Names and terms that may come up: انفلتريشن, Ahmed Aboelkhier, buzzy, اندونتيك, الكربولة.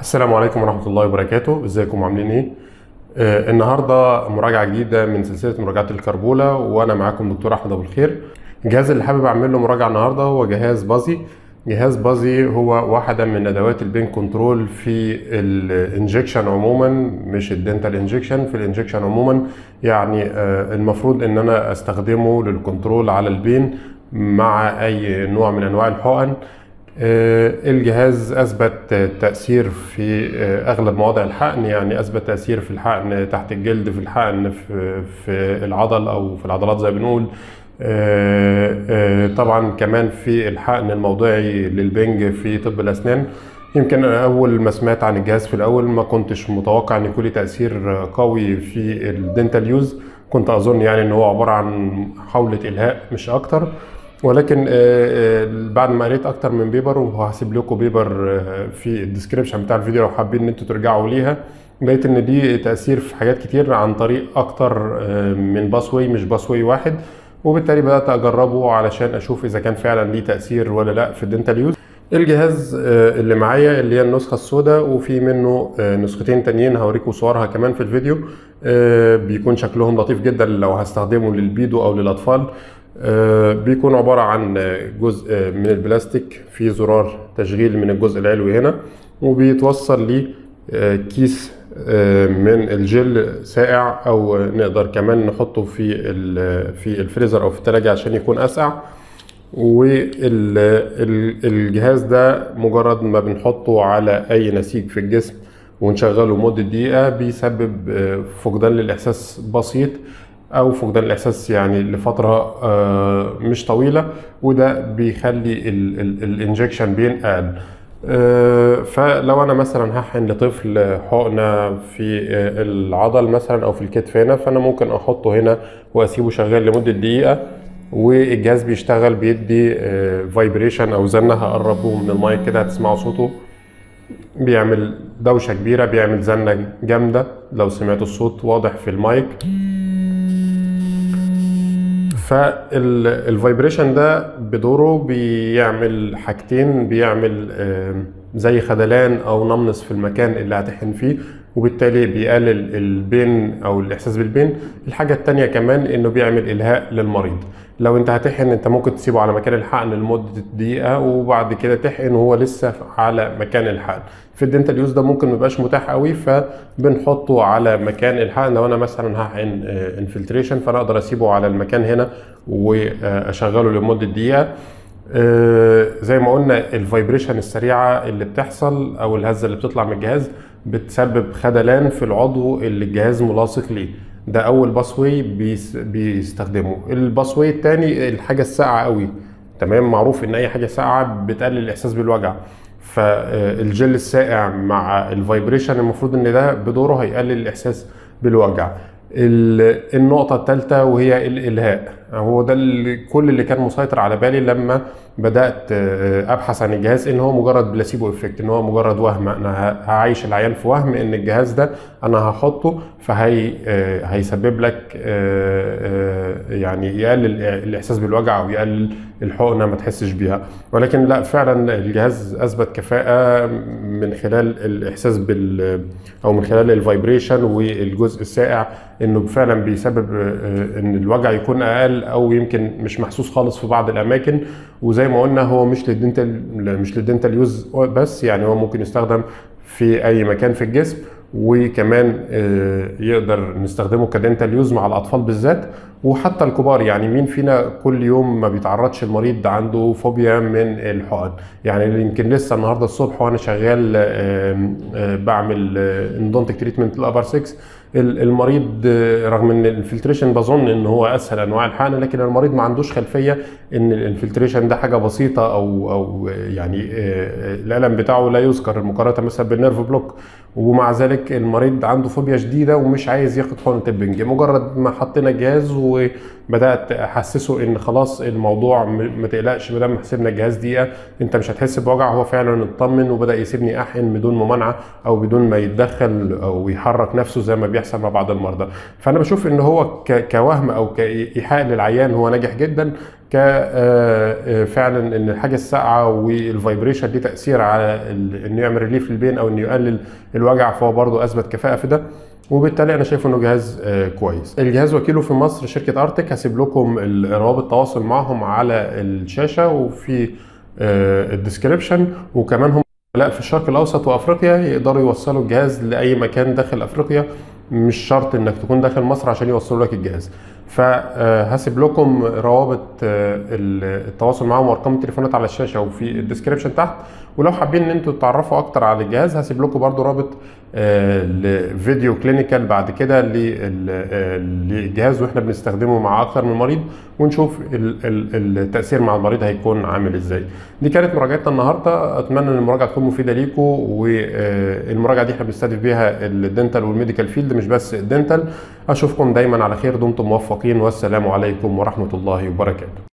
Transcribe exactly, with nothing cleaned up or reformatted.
السلام عليكم ورحمة الله وبركاته. ازيكم عاملين ايه؟ آه النهارده مراجعة جديدة من سلسلة مراجعات الكربولة، وانا معاكم دكتور احمد ابو الخير. الجهاز اللي حابب اعمل له مراجعة النهارده هو جهاز بازي. جهاز بازي هو واحدة من ادوات البين كنترول في الانجكشن عموما، مش الدنتال انجكشن، في الانجكشن عموما. يعني آه المفروض ان انا استخدمه للكنترول على البين مع اي نوع من انواع الحقن. الجهاز اثبت تاثير في اغلب مواضع الحقن، يعني اثبت تاثير في الحقن تحت الجلد، في الحقن في, في العضل او في العضلات زي ما بنقول، طبعا كمان في الحقن الموضعي للبنج في طب الاسنان. يمكن انا اول ما سمعت عن الجهاز في الاول ما كنتش متوقع ان يكون له تاثير قوي في الدنتال يوز، كنت اظن يعني ان هو عباره عن حاوله الهاء مش اكتر. ولكن بعد ما قريت اكتر من بيبر، وهسيب لكم بيبر في الديسكريبشن بتاع الفيديو لو حابين ان انتوا ترجعوا ليها، لقيت ان دي تاثير في حاجات كتير عن طريق اكتر من باسوي، مش باسوي واحد، وبالتالي بدات اجربه علشان اشوف اذا كان فعلا ليه تاثير ولا لا في الدنتال يوز. الجهاز اللي معايا اللي هي النسخه السوداء، وفي منه نسختين تانيين هوريكم صورها كمان في الفيديو، بيكون شكلهم لطيف جدا لو هستخدمه للبيدو او للاطفال. بيكون عبارة عن جزء من البلاستيك فيه زرار تشغيل من الجزء العلوي هنا، وبيتوصل ليه كيس من الجل ساقع، او نقدر كمان نحطه في في الفريزر او في الثلاجة عشان يكون اسقع. والجهاز ده مجرد ما بنحطه على اي نسيج في الجسم ونشغله مدة دقيقة بيسبب فقدان للاحساس بسيط، او فقدان الاحساس يعني لفتره مش طويله، وده بيخلي الانجكشن بين اقل. فلو انا مثلا هحقن لطفل حقنه في العضل مثلا او في الكتف هنا، فانا ممكن احطه هنا واسيبه شغال لمده دقيقه، والجهاز بيشتغل بيدي فايبريشن او زنه. هقربه من المايك كده هتسمعوا صوته بيعمل دوشه كبيره، بيعمل زنه جامده لو سمعتوا الصوت واضح في المايك. فالفايبريشن ده بدوره بيعمل حاجتين، بيعمل زي خدلان او نمنص في المكان اللي هتحقن فيه، وبالتالي بيقلل البين او الاحساس بالبين. الحاجه الثانيه كمان انه بيعمل الهاء للمريض. لو انت هتحقن انت ممكن تسيبه على مكان الحقن لمده دقيقه، وبعد كده تحقن وهو لسه على مكان الحقن. في الدنتال يوز ده ممكن ميبقاش متاح قوي، فبنحطه على مكان الحقن. لو انا مثلا هحقن انفلتريشن فانا اقدر اسيبه على المكان هنا واشغله لمده دقيقه. زي ما قلنا الفايبريشن السريعه اللي بتحصل او الهزه اللي بتطلع من الجهاز بتسبب خدلان في العضو اللي الجهاز ملاصق ليه. ده اول باسوي بيستخدمه. الباسوي الثاني الحاجه الساقعه قوي، تمام، معروف ان اي حاجه ساقعه بتقلل الاحساس بالوجع، فالجل الساقع مع الفايبريشن المفروض ان ده بدوره هيقلل الاحساس بالوجع. النقطة الثالثة وهي الإلهاء، هو ده كل اللي كان مسيطر على بالي لما بدأت أبحث عن الجهاز، إن هو مجرد بلاسيبو إفكت، إن هو مجرد وهم، أنا هعيش العيان في وهم إن الجهاز ده أنا هحطه فهي هيسبب لك يعني يقلل الإحساس بالوجع أو يقلل الحقنة ما تحسش بيها. ولكن لا، فعلا الجهاز أثبت كفاءة من خلال الإحساس بال أو من خلال الفايبريشن والجزء الساقع، انه فعلا بيسبب ان الوجع يكون اقل او يمكن مش محسوس خالص في بعض الاماكن. وزي ما قلنا هو مش للدنتال مش للدنتال يوز بس، يعني هو ممكن يستخدم في اي مكان في الجسم، وكمان يقدر نستخدمه كدنتال يوز مع الاطفال بالذات، وحتى الكبار. يعني مين فينا كل يوم ما بيتعرضش المريض عنده فوبيا من الحقن؟ يعني يمكن لسه النهارده الصبح وانا شغال بعمل اندونتيك تريتمنت للابر ستة، المريض رغم ان الانفلتريشن بظن ان هو اسهل انواع الحقن، لكن المريض ما عندوش خلفيه ان الانفلتريشن ده حاجه بسيطه او او يعني الالم بتاعه لا يذكر مقارنه مثلا بالنيرف بلوك، ومع ذلك المريض عنده فوبيا شديده ومش عايز ياخد حقنه البنج. مجرد ما حطينا جهاز وبدات احسسه ان خلاص الموضوع ما تقلقش، ما دام حسبنا الجهاز دقيقه انت مش هتحس بوجع، هو فعلا اطمن وبدا يسيبني احقن بدون ممانعه او بدون ما يتدخل او يحرك نفسه زي ما بيحصل مع بعض المرضى. فانا بشوف ان هو كوهم او كايحاء للعيان هو ناجح جدا، كفعلا ان الحاجه الساقعه والفايبريشن دي تاثير على انه يعمل ريليف للبين او انه يقلل الوجع، فهو برضو اثبت كفاءه في ده، وبالتالي انا شايف انه جهاز كويس. الجهاز وكيله في مصر شركه أرتك، هسيب لكم روابط التواصل معهم على الشاشه وفي الديسكريبشن، وكمان هم لا في الشرق الاوسط وافريقيا يقدروا يوصلوا الجهاز لاي مكان داخل افريقيا، مش شرط انك تكون داخل مصر عشان يوصلوا لك الجهاز. فهسيب لكم روابط التواصل معاهم وارقام التليفونات على الشاشه وفي الديسكريبشن تحت، ولو حابين ان انتوا تتعرفوا اكتر على الجهاز هسيب لكم برده رابط لفيديو كلينيكال بعد كده للجهاز واحنا بنستخدمه مع اكتر من مريض، ونشوف التاثير مع المريض هيكون عامل ازاي. دي كانت مراجعتنا النهارده، اتمنى ان المراجعه تكون مفيده ليكم، والمراجعه دي احنا بنستهدف بيها الدنتال والميديكال فيلد مش بس الدنتال. اشوفكم دايما على خير، دمتم موفقين، والسلام عليكم ورحمه الله وبركاته.